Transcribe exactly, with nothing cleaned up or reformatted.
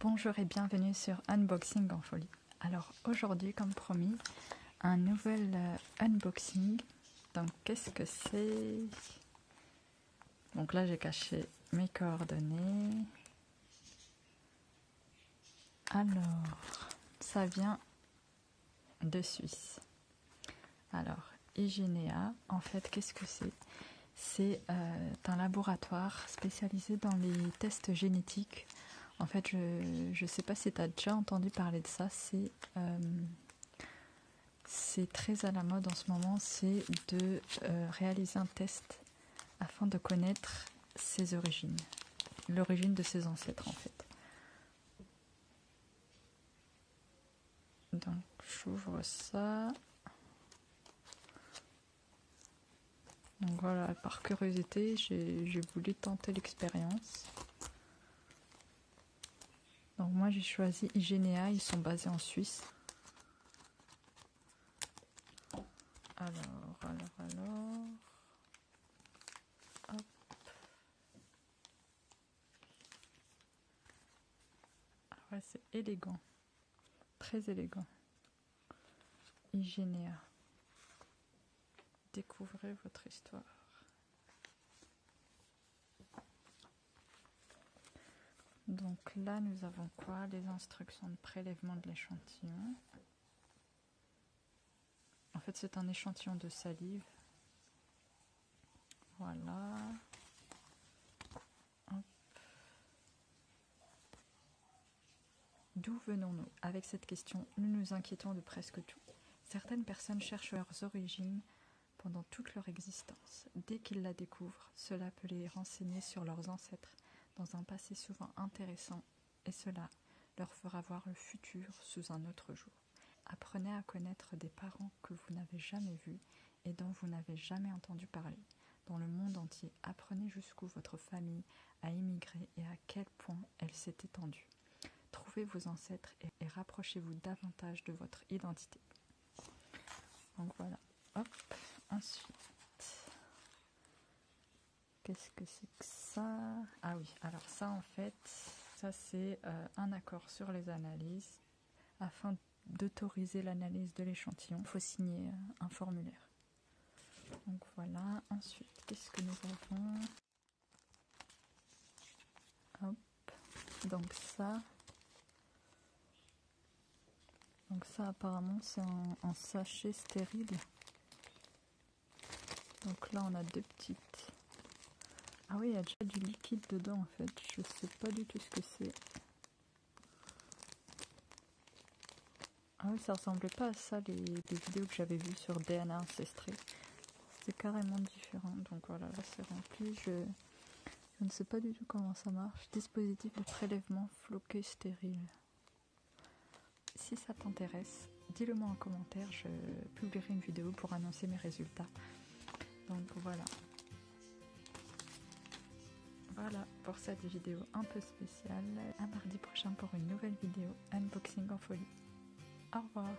Bonjour et bienvenue sur Unboxing en folie. Alors aujourd'hui, comme promis, un nouvel euh, unboxing. Donc qu'est-ce que c'est? Donc là j'ai caché mes coordonnées. Alors ça vient de Suisse. Alors Igenea, en fait qu'est-ce que c'est? C'est euh, un laboratoire spécialisé dans les tests génétiques. En fait, je ne sais pas si tu as déjà entendu parler de ça, c'est euh, c'est très à la mode en ce moment, c'est de euh, réaliser un test afin de connaître ses origines, l'origine de ses ancêtres en fait. Donc, j'ouvre ça. Donc voilà, par curiosité, j'ai voulu tenter l'expérience. Donc moi j'ai choisi Igenea, ils sont basés en Suisse. Alors, alors, alors... Hop. Ah ouais, c'est élégant. Très élégant. Igenea. Découvrez votre histoire. Donc là, nous avons quoi? Les instructions de prélèvement de l'échantillon. En fait, c'est un échantillon de salive. Voilà. D'où venons-nous? Avec cette question, nous nous inquiétons de presque tout. Certaines personnes cherchent leurs origines pendant toute leur existence. Dès qu'ils la découvrent, cela peut les renseigner sur leurs ancêtres dans un passé souvent intéressant, et cela leur fera voir le futur sous un autre jour. Apprenez à connaître des parents que vous n'avez jamais vus et dont vous n'avez jamais entendu parler. Dans le monde entier, apprenez jusqu'où votre famille a immigré et à quel point elle s'est étendue. Trouvez vos ancêtres et, et rapprochez-vous davantage de votre identité. Donc voilà, hop, ensuite... Qu'est-ce que c'est que ça? Ah oui, alors ça en fait, ça c'est euh, un accord sur les analyses. Afin d'autoriser l'analyse de l'échantillon, il faut signer euh, un formulaire. Donc voilà, ensuite, qu'est-ce que nous avons? Hop, donc ça. Donc ça apparemment c'est un, un sachet stérile. Donc là on a deux petites... Ah oui, il y a déjà du liquide dedans en fait, je sais pas du tout ce que c'est. Ah oui, ça ressemblait pas à ça les, les vidéos que j'avais vues sur D N A Ancestry. C'était carrément différent, donc voilà, là c'est rempli. Je, je ne sais pas du tout comment ça marche. Dispositif de prélèvement floqué stérile. Si ça t'intéresse, dis-le moi en commentaire, je publierai une vidéo pour annoncer mes résultats. Donc voilà. Voilà pour cette vidéo un peu spéciale. À mardi prochain pour une nouvelle vidéo Unboxing en folie. Au revoir.